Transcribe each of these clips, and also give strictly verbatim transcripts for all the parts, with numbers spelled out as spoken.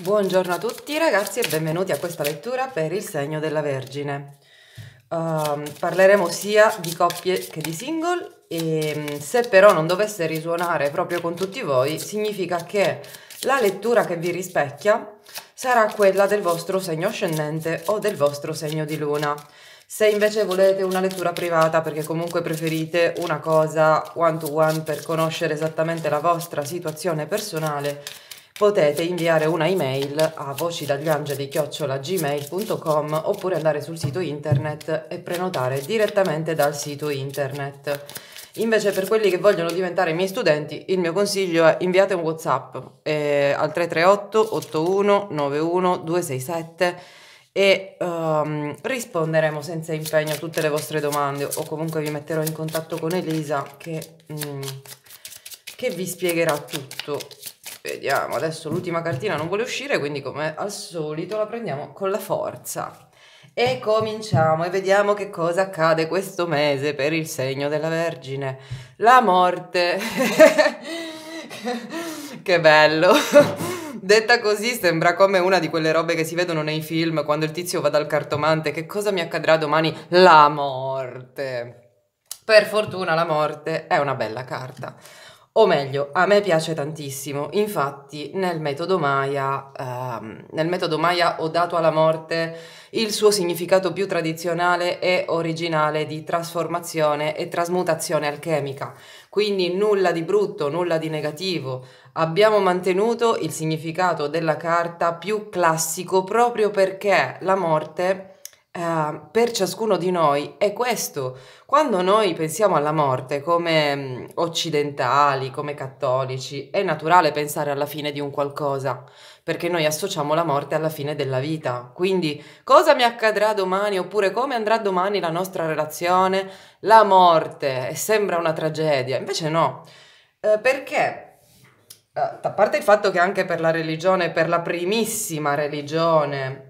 Buongiorno a tutti ragazzi e benvenuti a questa lettura per il segno della Vergine. Um, parleremo sia di coppie che di single e se però non dovesse risuonare proprio con tutti voi significa che la lettura che vi rispecchia sarà quella del vostro segno ascendente o del vostro segno di luna. Se invece volete una lettura privata perché comunque preferite una cosa one to one per conoscere esattamente la vostra situazione personale, potete inviare una email a voci dagli angeli chiocciola gmail punto com oppure andare sul sito internet e prenotare direttamente dal sito internet. Invece per quelli che vogliono diventare miei studenti, il mio consiglio è inviate un WhatsApp eh, al tre tre otto otto uno nove uno due sei sette e um, risponderemo senza impegno a tutte le vostre domande, o comunque vi metterò in contatto con Elisa che, mm, che vi spiegherà tutto. Vediamo, adesso l'ultima cartina non vuole uscire, quindi come al solito la prendiamo con la forza. E cominciamo e vediamo che cosa accade questo mese per il segno della Vergine. La morte. Che bello. Detta così sembra come una di quelle robe che si vedono nei film quando il tizio va dal cartomante. Che cosa mi accadrà domani? La morte. Per fortuna la morte è una bella carta. O meglio, a me piace tantissimo, infatti nel metodo Maya, ehm, nel metodo Maya ho dato alla morte il suo significato più tradizionale e originale di trasformazione e trasmutazione alchemica, quindi nulla di brutto, nulla di negativo. Abbiamo mantenuto il significato della carta più classico proprio perché la morte... Uh, per ciascuno di noi è questo. Quando noi pensiamo alla morte come occidentali, come cattolici, è naturale pensare alla fine di un qualcosa, perché noi associamo la morte alla fine della vita. Quindi cosa mi accadrà domani, oppure come andrà domani la nostra relazione? La morte sembra una tragedia, invece no, uh, perché? Uh, a parte il fatto che anche per la religione, per la primissima religione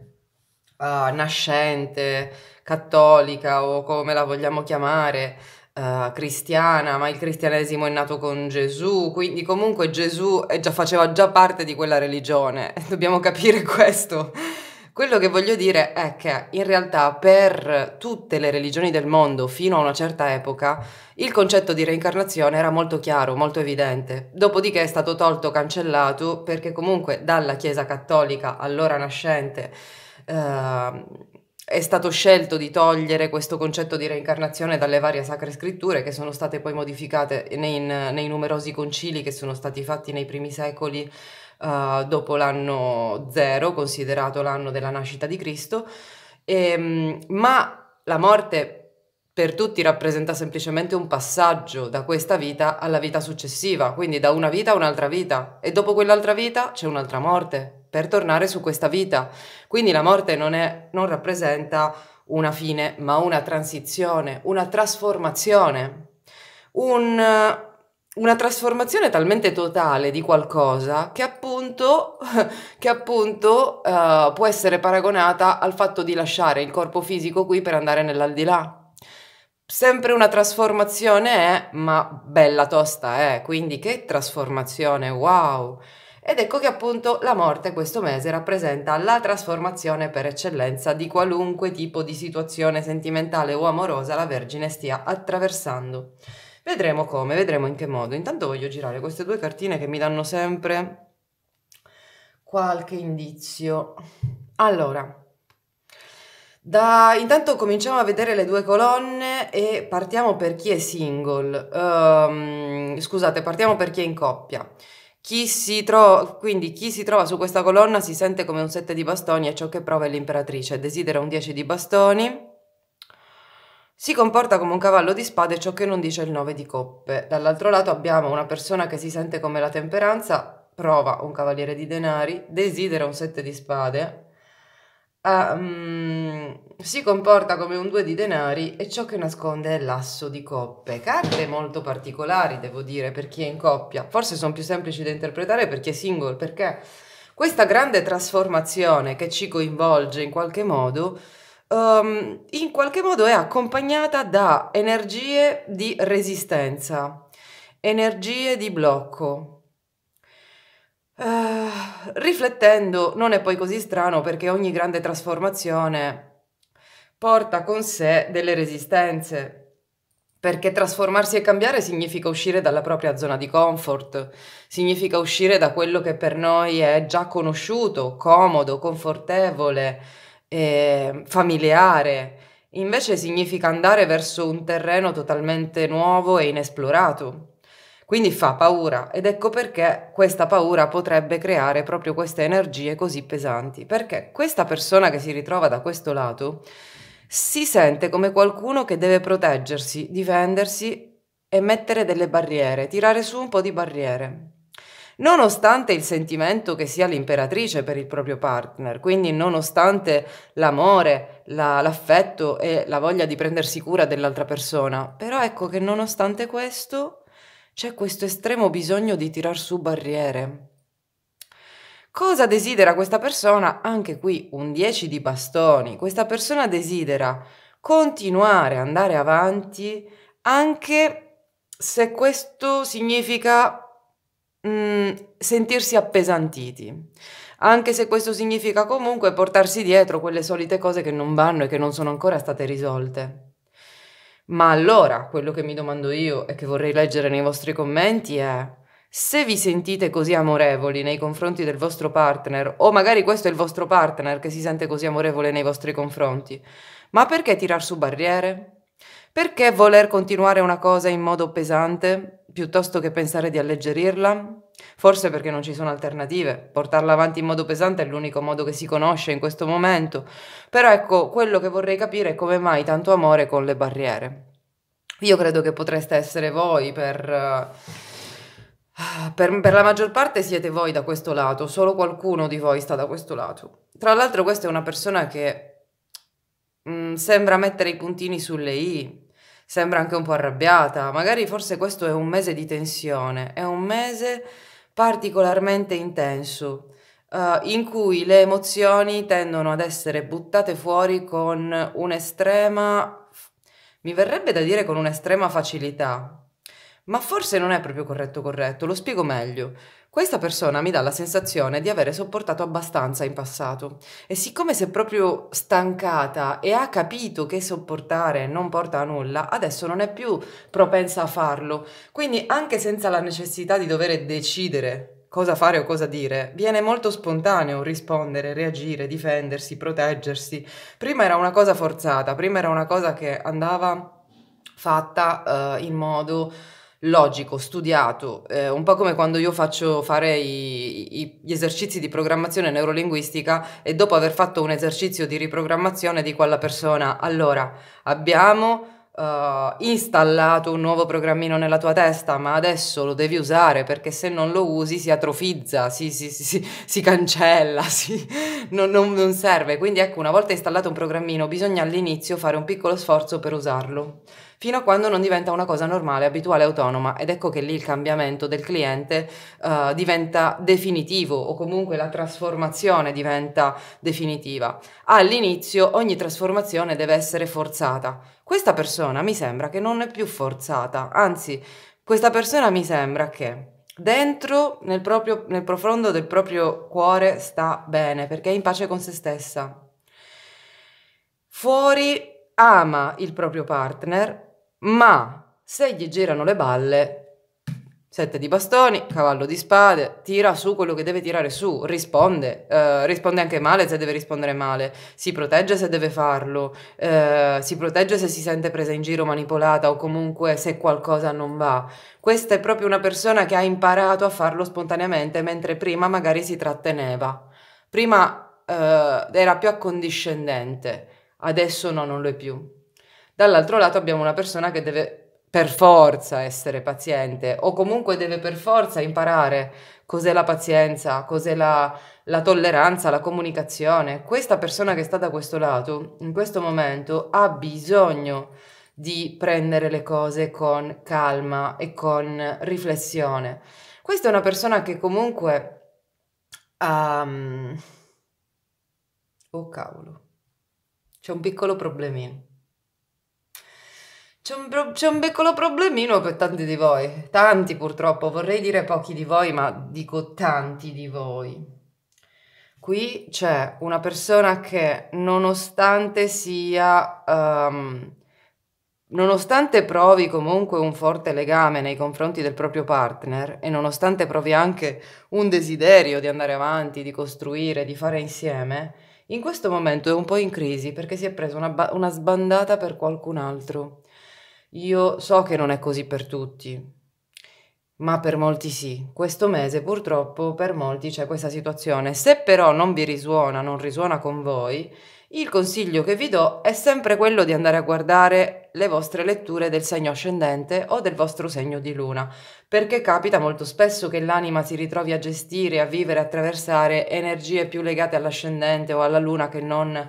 Uh, nascente, cattolica o come la vogliamo chiamare, uh, cristiana, ma il cristianesimo è nato con Gesù, quindi comunque Gesù è già, faceva già parte di quella religione, dobbiamo capire questo. Quello che voglio dire è che in realtà per tutte le religioni del mondo fino a una certa epoca il concetto di reincarnazione era molto chiaro, molto evidente, dopodiché è stato tolto, cancellato, perché comunque dalla Chiesa cattolica allora nascente Uh, è stato scelto di togliere questo concetto di reincarnazione dalle varie sacre scritture, che sono state poi modificate nei, nei numerosi concili che sono stati fatti nei primi secoli uh, dopo l'anno zero, considerato l'anno della nascita di Cristo. E, ma la morte per tutti rappresenta semplicemente un passaggio da questa vita alla vita successiva, quindi da una vita a un'altra vita, e dopo quell'altra vita c'è un'altra morte per tornare su questa vita. Quindi la morte non, è, non rappresenta una fine, ma una transizione, una trasformazione, un, una trasformazione talmente totale di qualcosa che appunto, che appunto uh, può essere paragonata al fatto di lasciare il corpo fisico qui per andare nell'aldilà. Sempre una trasformazione è, ma bella tosta è, quindi che trasformazione, wow! Ed ecco che appunto la morte questo mese rappresenta la trasformazione per eccellenza di qualunque tipo di situazione sentimentale o amorosa la Vergine stia attraversando. Vedremo come, vedremo in che modo. Intanto voglio girare queste due cartine che mi danno sempre qualche indizio. Allora, da... intanto cominciamo a vedere le due colonne e partiamo per chi è single. Um, scusate, partiamo per chi è in coppia. Chi si trova, quindi chi si trova su questa colonna si sente come un sette di bastoni e ciò che prova è l'imperatrice, desidera un dieci di bastoni, si comporta come un cavallo di spade e ciò che non dice il nove di coppe. Dall'altro lato abbiamo una persona che si sente come la temperanza, prova un cavaliere di denari, desidera un sette di spade, um, si comporta come un due di denari e ciò che nasconde è l'asso di coppe. Carte molto particolari, devo dire, per chi è in coppia. Forse sono più semplici da interpretare per chi è single, perché questa grande trasformazione che ci coinvolge in qualche modo, um, in qualche modo è accompagnata da energie di resistenza, energie di blocco. Uh, riflettendo non è poi così strano, perché ogni grande trasformazione porta con sé delle resistenze, perché trasformarsi e cambiare significa uscire dalla propria zona di comfort, significa uscire da quello che per noi è già conosciuto, comodo, confortevole, eh, familiare. Invece significa andare verso un terreno totalmente nuovo e inesplorato. Quindi fa paura, ed ecco perché questa paura potrebbe creare proprio queste energie così pesanti, perché questa persona che si ritrova da questo lato si sente come qualcuno che deve proteggersi, difendersi e mettere delle barriere, tirare su un po' di barriere, nonostante il sentimento che sia l'imperatrice per il proprio partner, quindi nonostante l'amore, l'affetto e la voglia di prendersi cura dell'altra persona. Però ecco che nonostante questo c'è questo estremo bisogno di tirar su barriere. Cosa desidera questa persona? Anche qui un dieci di bastoni. Questa persona desidera continuare, andare avanti, anche se questo significa mh, sentirsi appesantiti, anche se questo significa comunque portarsi dietro quelle solite cose che non vanno e che non sono ancora state risolte. Ma allora, quello che mi domando io e che vorrei leggere nei vostri commenti è: se vi sentite così amorevoli nei confronti del vostro partner, o magari questo è il vostro partner che si sente così amorevole nei vostri confronti, ma perché tirar su barriere? Perché voler continuare una cosa in modo pesante piuttosto che pensare di alleggerirla? Forse perché non ci sono alternative, portarla avanti in modo pesante è l'unico modo che si conosce in questo momento. Però ecco, quello che vorrei capire è come mai tanto amore con le barriere. Io credo che potreste essere voi, per, per, per la maggior parte siete voi da questo lato, solo qualcuno di voi sta da questo lato. Tra l'altro questa è una persona che mh, sembra mettere i puntini sulle i, sembra anche un po' arrabbiata, magari forse questo è un mese di tensione, è un mese particolarmente intenso, uh, in cui le emozioni tendono ad essere buttate fuori con un'estrema, mi verrebbe da dire con un'estrema facilità, ma forse non è proprio corretto corretto, lo spiego meglio. Questa persona mi dà la sensazione di avere sopportato abbastanza in passato, e siccome si è proprio stancata e ha capito che sopportare non porta a nulla, adesso non è più propensa a farlo, quindi anche senza la necessità di dover decidere cosa fare o cosa dire, viene molto spontaneo rispondere, reagire, difendersi, proteggersi. Prima era una cosa forzata, prima era una cosa che andava fatta uh, in modo logico, studiato, eh, un po' come quando io faccio fare i, i, gli esercizi di programmazione neurolinguistica, e dopo aver fatto un esercizio di riprogrammazione dico alla persona: allora, abbiamo uh, installato un nuovo programmino nella tua testa, ma adesso lo devi usare, perché se non lo usi si atrofizza, si, si, si, si, si cancella, si, non, non, non serve. Quindi ecco, una volta installato un programmino bisogna all'inizio fare un piccolo sforzo per usarlo, fino a quando non diventa una cosa normale, abituale, autonoma. Ed ecco che lì il cambiamento del cliente uh, diventa definitivo, o comunque la trasformazione diventa definitiva. All'inizio ogni trasformazione deve essere forzata. Questa persona mi sembra che non è più forzata, anzi, questa persona mi sembra che dentro, nel, proprio, nel profondo del proprio cuore, sta bene, perché è in pace con se stessa. Fuori ama il proprio partner, ma se gli girano le balle, sette di bastoni, cavallo di spade, tira su quello che deve tirare su, risponde, eh, risponde anche male se deve rispondere male, si protegge se deve farlo, eh, si protegge se si sente presa in giro, manipolata, o comunque se qualcosa non va. Questa è proprio una persona che ha imparato a farlo spontaneamente, mentre prima magari si tratteneva, prima eh, era più accondiscendente, adesso no, non lo è più. Dall'altro lato abbiamo una persona che deve per forza essere paziente, o comunque deve per forza imparare cos'è la pazienza, cos'è la, la tolleranza, la comunicazione. Questa persona che sta da questo lato, in questo momento, ha bisogno di prendere le cose con calma e con riflessione. Questa è una persona che comunque... Um... Oh cavolo! C'è un piccolo problemino. C'è un, un piccolo problemino per tanti di voi, tanti purtroppo, vorrei dire pochi di voi, ma dico tanti di voi. Qui c'è una persona che nonostante sia, um, nonostante provi comunque un forte legame nei confronti del proprio partner e nonostante provi anche un desiderio di andare avanti, di costruire, di fare insieme, in questo momento è un po' in crisi perché si è presa una, una sbandata per qualcun altro. Io so che non è così per tutti, ma per molti sì. Questo mese purtroppo per molti c'è questa situazione. Se però non vi risuona, non risuona con voi, il consiglio che vi do è sempre quello di andare a guardare le vostre letture del segno ascendente o del vostro segno di luna, perché capita molto spesso che l'anima si ritrovi a gestire, a vivere, a attraversare energie più legate all'ascendente o alla luna che non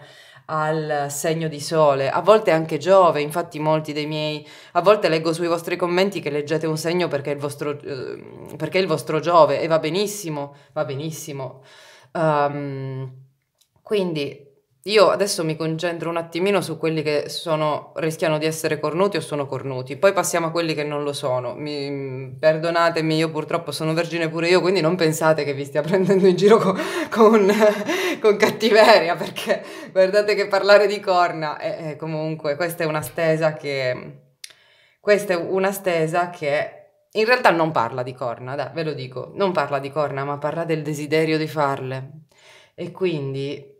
al segno di sole, a volte anche Giove. Infatti molti dei miei, a volte leggo sui vostri commenti che leggete un segno perché è il vostro, eh, perché è il vostro Giove, e va benissimo, va benissimo. Um, quindi io adesso mi concentro un attimino su quelli che sono, rischiano di essere cornuti o sono cornuti, poi passiamo a quelli che non lo sono. Mi, perdonatemi, io purtroppo sono vergine pure io, quindi non pensate che vi stia prendendo in giro con, con, con cattiveria, perché guardate che parlare di corna è, è comunque, questa è una stesa che, questa è una stesa che in realtà non parla di corna, dai, ve lo dico, non parla di corna, ma parla del desiderio di farle. E quindi...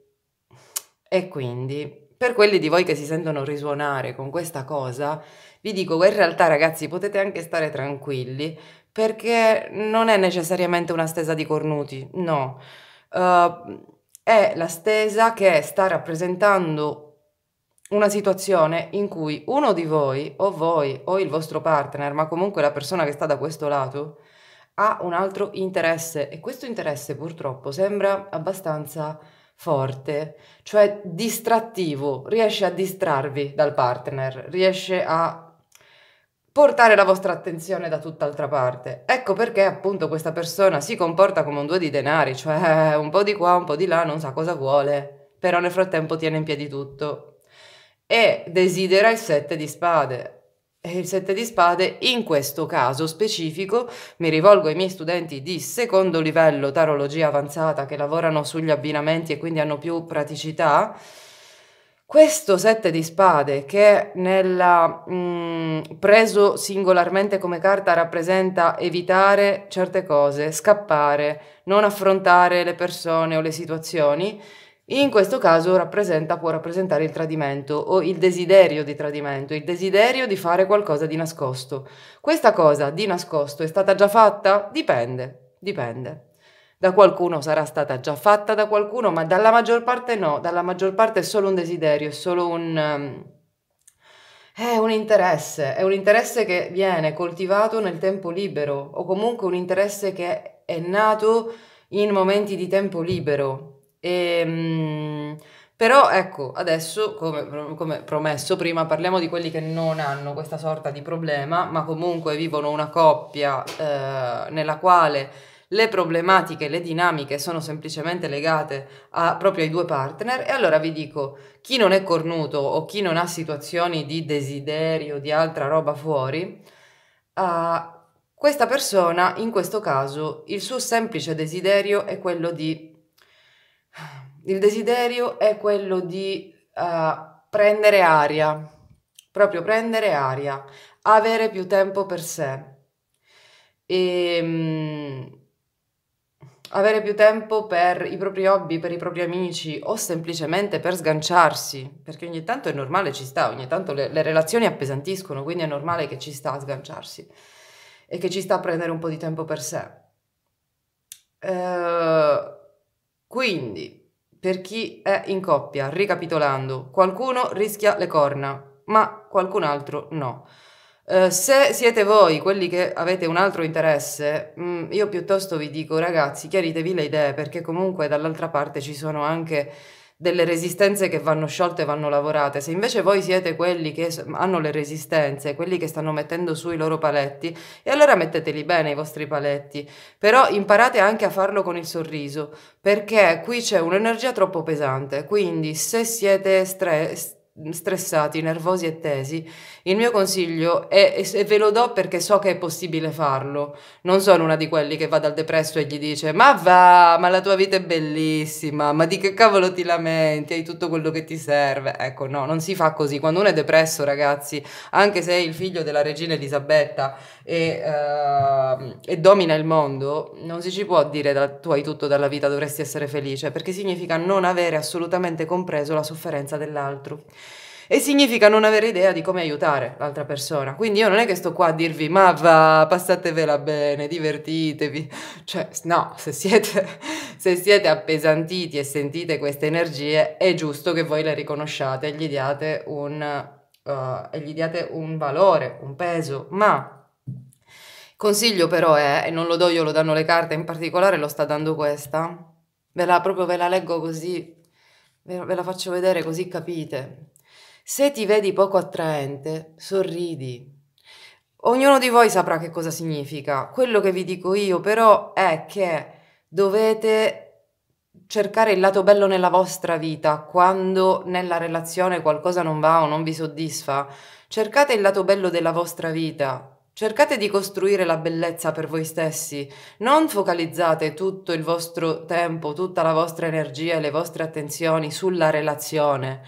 E quindi, per quelli di voi che si sentono risuonare con questa cosa, vi dico che in realtà, ragazzi, potete anche stare tranquilli, perché non è necessariamente una stesa di cornuti, no. Uh, è la stesa che sta rappresentando una situazione in cui uno di voi, o voi, o il vostro partner, ma comunque la persona che sta da questo lato, ha un altro interesse, e questo interesse purtroppo sembra abbastanza forte, cioè distrattivo, riesce a distrarvi dal partner, riesce a portare la vostra attenzione da tutt'altra parte. Ecco perché appunto questa persona si comporta come un due di denari, cioè un po' di qua, un po' di là, non sa cosa vuole, però nel frattempo tiene in piedi tutto e desidera il sette di spade. E il sette di spade in questo caso specifico, mi rivolgo ai miei studenti di secondo livello tarologia avanzata che lavorano sugli abbinamenti e quindi hanno più praticità, questo sette di spade che nella, mh, preso singolarmente come carta rappresenta evitare certe cose, scappare, non affrontare le persone o le situazioni, in questo caso rappresenta, può rappresentare il tradimento o il desiderio di tradimento, il desiderio di fare qualcosa di nascosto. Questa cosa di nascosto è stata già fatta? Dipende, dipende. Da qualcuno sarà stata già fatta da qualcuno, ma dalla maggior parte no, dalla maggior parte è solo un desiderio, è solo un... Um, è un interesse, è un interesse che viene coltivato nel tempo libero o comunque un interesse che è nato in momenti di tempo libero. E, però ecco, adesso come, come promesso prima parliamo di quelli che non hanno questa sorta di problema ma comunque vivono una coppia eh, nella quale le problematiche, le dinamiche sono semplicemente legate a, proprio ai due partner. E allora vi dico, chi non è cornuto o chi non ha situazioni di desiderio di altra roba fuori, eh, questa persona in questo caso il suo semplice desiderio è quello di Il desiderio è quello di uh, prendere aria, proprio prendere aria, avere più tempo per sé, e, um, avere più tempo per i propri hobby, per i propri amici o semplicemente per sganciarsi, perché ogni tanto è normale, ci sta, ogni tanto le, le relazioni appesantiscono, quindi è normale che ci sta a sganciarsi e che ci sta a prendere un po' di tempo per sé. Uh, quindi... Per chi è in coppia, ricapitolando, qualcuno rischia le corna, ma qualcun altro no. Eh, se siete voi quelli che avete un altro interesse, mh, io piuttosto vi dico, ragazzi, chiaritevi le idee, perché comunque dall'altra parte ci sono anche delle resistenze che vanno sciolte e vanno lavorate. Se invece voi siete quelli che hanno le resistenze, quelli che stanno mettendo su i loro paletti, e allora metteteli bene i vostri paletti, però imparate anche a farlo con il sorriso, perché qui c'è un'energia troppo pesante, quindi se siete stre- stressati, nervosi e tesi, il mio consiglio è, e ve lo do perché so che è possibile farlo, non sono una di quelli che va dal depresso e gli dice ma va, ma la tua vita è bellissima, ma di che cavolo ti lamenti, hai tutto quello che ti serve. Ecco, no, non si fa così. Quando uno è depresso, ragazzi, anche se è il figlio della regina Elisabetta e, uh, e domina il mondo, non si ci può dire da, tu hai tutto dalla vita, dovresti essere felice, perché significa non avere assolutamente compreso la sofferenza dell'altro. E significa non avere idea di come aiutare l'altra persona. Quindi io non è che sto qua a dirvi ma va, passatevela bene, divertitevi. Cioè, no, se siete, se siete appesantiti e sentite queste energie, è giusto che voi le riconosciate e gli diate un, uh, e gli diate un valore, un peso. Ma consiglio però è, e non lo do io, lo danno le carte, in particolare lo sta dando questa, ve la, proprio ve la leggo così, ve, ve la faccio vedere così capite. Se ti vedi poco attraente, sorridi. Ognuno di voi saprà che cosa significa. Quello che vi dico io però è che dovete cercare il lato bello nella vostra vita. Quando nella relazione qualcosa non va o non vi soddisfa, cercate il lato bello della vostra vita. Cercate di costruire la bellezza per voi stessi, non focalizzate tutto il vostro tempo, tutta la vostra energia e le vostre attenzioni sulla relazione.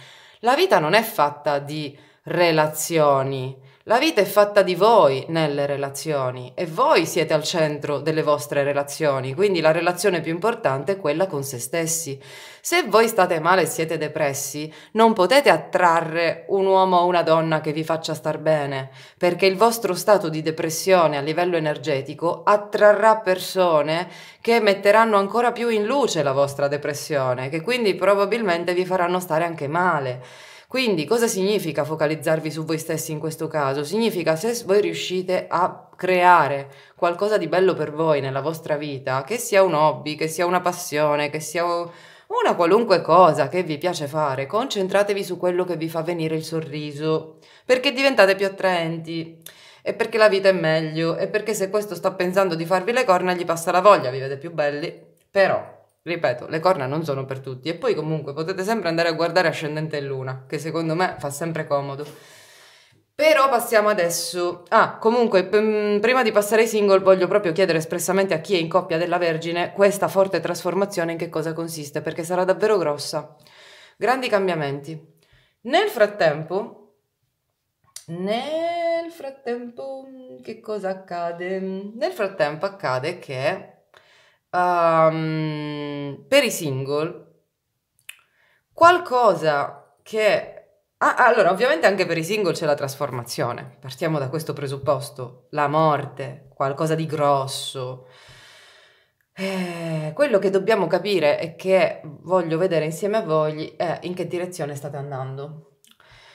La vita non è fatta di relazioni, la vita è fatta di voi nelle relazioni e voi siete al centro delle vostre relazioni, quindi la relazione più importante è quella con se stessi. Se voi state male e siete depressi, non potete attrarre un uomo o una donna che vi faccia star bene, perché il vostro stato di depressione a livello energetico attrarrà persone che metteranno ancora più in luce la vostra depressione, che quindi probabilmente vi faranno stare anche male. Quindi cosa significa focalizzarvi su voi stessi in questo caso? Significa se voi riuscite a creare qualcosa di bello per voi nella vostra vita, che sia un hobby, che sia una passione, che sia una qualunque cosa che vi piace fare, concentratevi su quello che vi fa venire il sorriso, perché diventate più attraenti e perché la vita è meglio e perché se questo sta pensando di farvi le corna gli passa la voglia, vi vede più belli, però... Ripeto, le corna non sono per tutti e poi comunque potete sempre andare a guardare Ascendente e Luna, che secondo me fa sempre comodo. Però passiamo adesso... Ah, comunque, prima di passare ai single voglio proprio chiedere espressamente a chi è in coppia della Vergine questa forte trasformazione in che cosa consiste, perché sarà davvero grossa. Grandi cambiamenti. Nel frattempo... Nel frattempo... Che cosa accade? Nel frattempo accade che... Um, per i single qualcosa che ah, allora ovviamente anche per i single c'è la trasformazione, partiamo da questo presupposto, la morte, qualcosa di grosso. Eh, quello che dobbiamo capire e che voglio vedere insieme a voi è in che direzione state andando,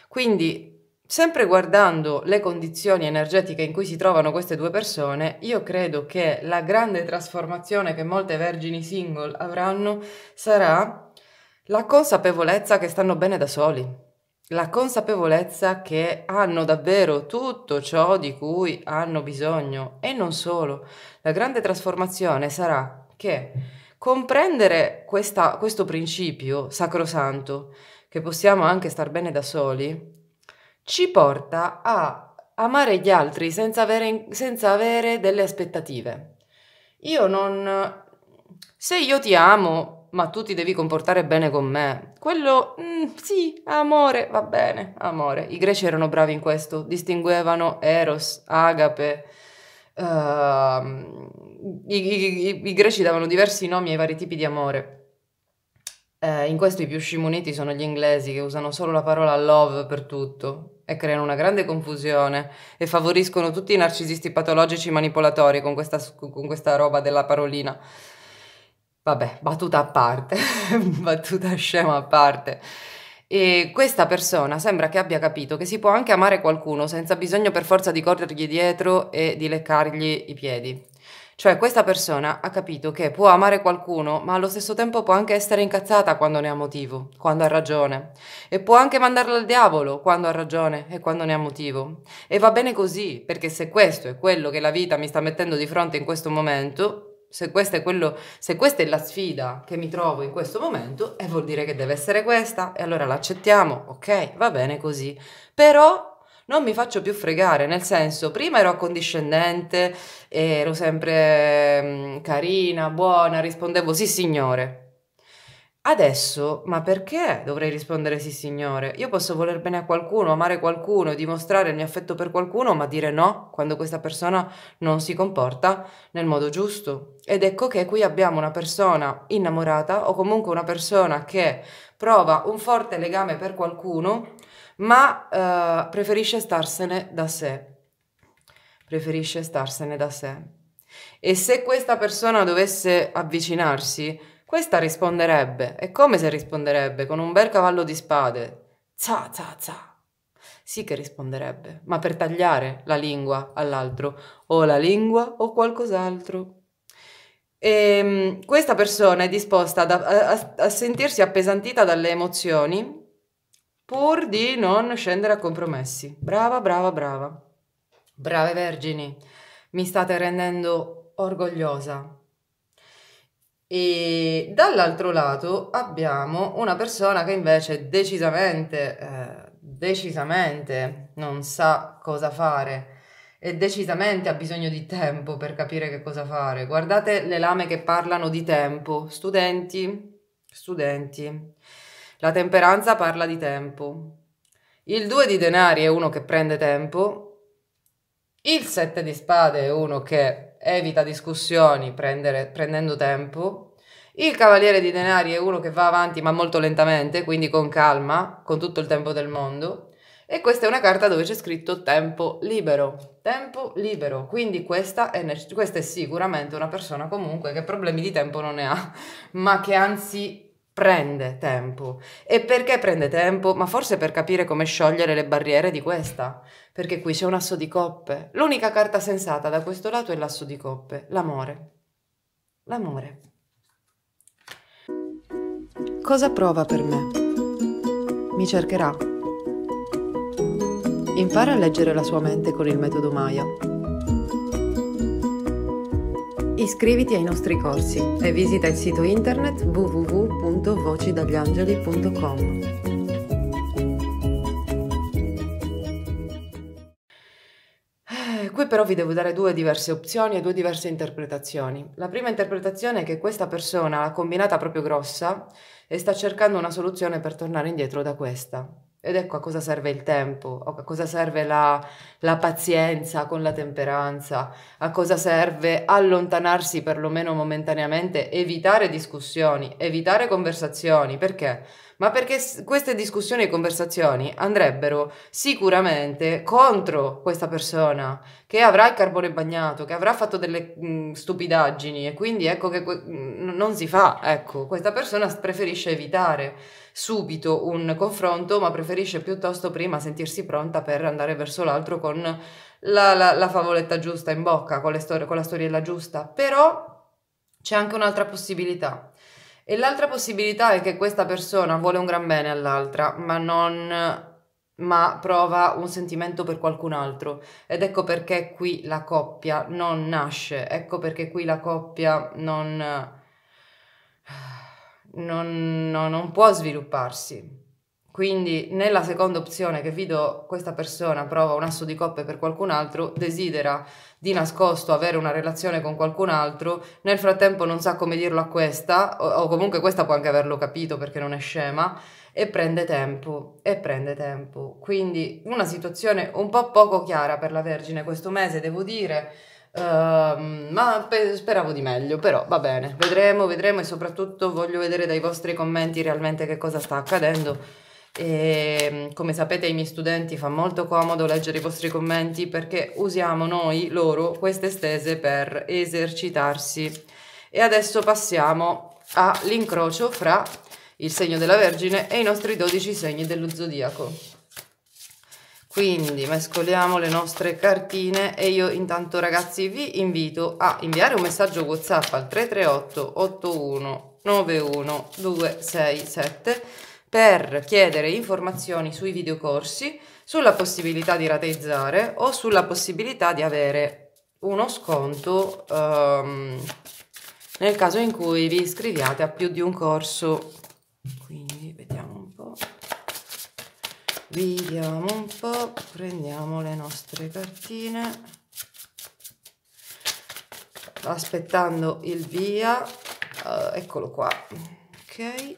quindi sempre guardando le condizioni energetiche in cui si trovano queste due persone, io credo che la grande trasformazione che molte vergini single avranno sarà la consapevolezza che stanno bene da soli, la consapevolezza che hanno davvero tutto ciò di cui hanno bisogno e non solo. La grande trasformazione sarà che comprendere questa, questo principio sacrosanto, che possiamo anche star bene da soli, ci porta a amare gli altri senza avere, senza avere delle aspettative. Io non... Se io ti amo, ma tu ti devi comportare bene con me, quello... Mm, sì, amore, va bene, amore. I greci erano bravi in questo, distinguevano eros, agape. Uh, i, i, i greci davano diversi nomi ai vari tipi di amore. Eh, in questo i più scimuniti sono gli inglesi, che usano solo la parola love per tutto e creano una grande confusione e favoriscono tutti i narcisisti patologici manipolatori con questa, con questa roba della parolina. Vabbè, battuta a parte, battuta scema a parte. E questa persona sembra che abbia capito che si può anche amare qualcuno senza bisogno per forza di corrergli dietro e di leccargli i piedi. Cioè questa persona ha capito che può amare qualcuno ma allo stesso tempo può anche essere incazzata quando ne ha motivo, quando ha ragione, e può anche mandarla al diavolo quando ha ragione e quando ne ha motivo, e va bene così, perché se questo è quello che la vita mi sta mettendo di fronte in questo momento, se questa è quello, se questa è la sfida che mi trovo in questo momento, e vuol dire che deve essere questa, e allora l'accettiamo, ok, va bene così. Però non mi faccio più fregare, nel senso, prima ero accondiscendente, ero sempre mm, carina, buona, rispondevo sì signore. Adesso, ma perché dovrei rispondere sì signore? Io posso voler bene a qualcuno, amare qualcuno, dimostrare il mio affetto per qualcuno, ma dire no quando questa persona non si comporta nel modo giusto. Ed ecco che qui abbiamo una persona innamorata, o comunque una persona che prova un forte legame per qualcuno, ma eh, preferisce starsene da sé. Preferisce starsene da sé. E se questa persona dovesse avvicinarsi, questa risponderebbe, e come se risponderebbe, con un bel cavallo di spade. Za, za, za. Sì che risponderebbe, ma per tagliare la lingua all'altro, o la lingua o qualcos'altro. E questa persona è disposta ad, a, a sentirsi appesantita dalle emozioni pur di non scendere a compromessi. Brava, brava, brava. Brave vergini, mi state rendendo orgogliosa. E dall'altro lato abbiamo una persona che invece decisamente, eh, decisamente non sa cosa fare e decisamente ha bisogno di tempo per capire che cosa fare. Guardate le lame che parlano di tempo, studenti, studenti, la temperanza parla di tempo, il due di denari è uno che prende tempo, il sette di spade è uno che evita discussioni prendere, prendendo tempo, il cavaliere di denari è uno che va avanti ma molto lentamente, quindi con calma, con tutto il tempo del mondo, e questa è una carta dove c'è scritto tempo libero, tempo libero, quindi questa è, questa è sicuramente una persona comunque che problemi di tempo non ne ha, ma che anzi prende tempo. E perché prende tempo? Ma forse per capire come sciogliere le barriere di questa, perché qui c'è un asso di coppe. L'unica carta sensata da questo lato è l'asso di coppe, l'amore. L'amore. Cosa prova per me? Mi cercherà. Impara a leggere la sua mente con il metodo Maya. Iscriviti ai nostri corsi e visita il sito internet w w w punto voci dagli angeli punto com. Eh, qui però vi devo dare due diverse opzioni e due diverse interpretazioni. La prima interpretazione è che questa persona l'ha combinata proprio grossa e sta cercando una soluzione per tornare indietro da questa. Ed ecco a cosa serve il tempo, a cosa serve la, la pazienza con la temperanza, a cosa serve allontanarsi perlomeno momentaneamente, evitare discussioni, evitare conversazioni. Perché? Ma perché queste discussioni e conversazioni andrebbero sicuramente contro questa persona che avrà il carbone bagnato, che avrà fatto delle mh, stupidaggini, e quindi ecco che mh, non si fa, ecco, questa persona preferisce evitare subito un confronto, ma preferisce piuttosto prima sentirsi pronta per andare verso l'altro con la, la, la favoletta giusta in bocca, con, le storie, con la storiella giusta. Però c'è anche un'altra possibilità, e l'altra possibilità è che questa persona vuole un gran bene all'altra, ma non... ma prova un sentimento per qualcun altro, ed ecco perché qui la coppia non nasce, ecco perché qui la coppia non... Non, non, non può svilupparsi. Quindi nella seconda opzione che vi do, questa persona prova un asso di coppe per qualcun altro, desidera di nascosto avere una relazione con qualcun altro, nel frattempo non sa come dirlo a questa, o, o comunque questa può anche averlo capito perché non è scema, e prende tempo, e prende tempo. Quindi una situazione un po' poco chiara per la Vergine questo mese, devo dire. Uh, ma speravo di meglio, però va bene, vedremo, vedremo, e soprattutto voglio vedere dai vostri commenti realmente che cosa sta accadendo. E come sapete ai miei studenti fa molto comodo leggere i vostri commenti, perché usiamo noi, loro, queste stese per esercitarsi. E adesso passiamo all'incrocio fra il segno della Vergine e i nostri dodici segni dello zodiaco. Quindi mescoliamo le nostre cartine, e io intanto ragazzi vi invito a inviare un messaggio WhatsApp al tre tre otto otto uno nove uno due sei sette per chiedere informazioni sui videocorsi, sulla possibilità di rateizzare o sulla possibilità di avere uno sconto um, nel caso in cui vi iscriviate a più di un corso. Quindi vediamo un po', vediamo un po', prendiamo le nostre cartine, aspettando il via, uh, eccolo qua, ok.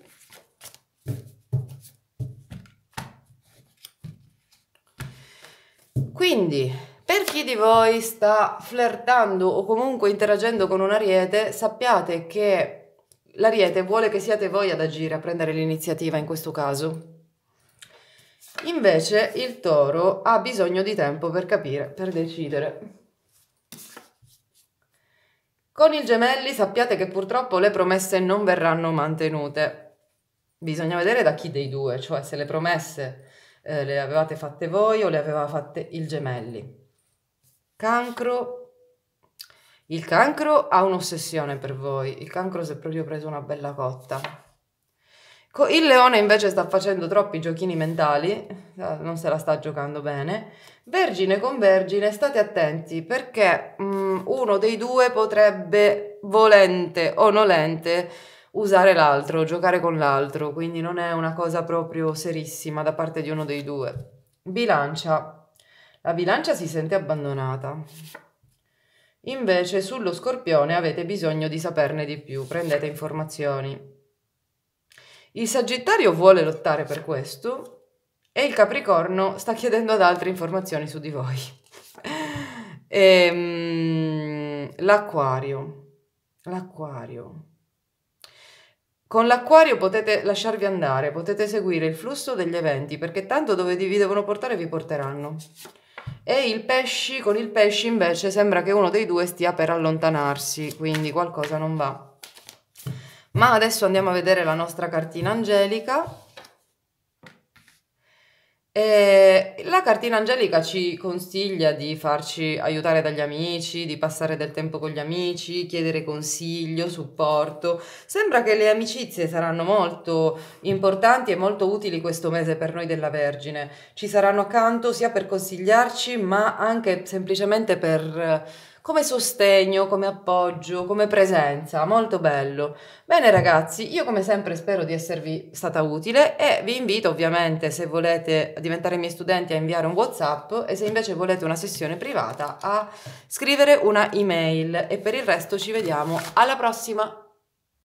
Quindi, per chi di voi sta flirtando o comunque interagendo con un ariete, sappiate che l'ariete vuole che siate voi ad agire, a prendere l'iniziativa in questo caso. Invece il toro ha bisogno di tempo per capire, per decidere. Con il gemelli sappiate che purtroppo le promesse non verranno mantenute. Bisogna vedere da chi dei due, cioè se le promesse Eh, le avevate fatte voi o le aveva fatte il gemelli. Cancro. Il cancro ha un'ossessione per voi. Il cancro si è proprio preso una bella cotta. Co il leone invece sta facendo troppi giochini mentali, non se la sta giocando bene. Vergine con vergine, state attenti perché mh, uno dei due potrebbe, volente o nolente, usare l'altro, giocare con l'altro, quindi non è una cosa proprio serissima da parte di uno dei due. Bilancia. La bilancia si sente abbandonata. Invece sullo scorpione avete bisogno di saperne di più, prendete informazioni. Il sagittario vuole lottare per questo e il capricorno sta chiedendo ad altri informazioni su di voi. ehm, l'acquario. L'acquario. Con l'acquario potete lasciarvi andare, potete seguire il flusso degli eventi, perché tanto dove vi devono portare vi porteranno. E il pesci, con il pesci invece sembra che uno dei due stia per allontanarsi, quindi qualcosa non va. Ma adesso andiamo a vedere la nostra cartina angelica. E la cartina angelica ci consiglia di farci aiutare dagli amici, di passare del tempo con gli amici, chiedere consiglio, supporto. Sembra che le amicizie saranno molto importanti e molto utili questo mese per noi della Vergine. Ci saranno accanto sia per consigliarci, ma anche semplicemente per come sostegno, come appoggio, come presenza, molto bello. Bene ragazzi, io come sempre spero di esservi stata utile e vi invito ovviamente, se volete diventare miei studenti, a inviare un WhatsApp, e se invece volete una sessione privata a scrivere una email, e per il resto ci vediamo alla prossima.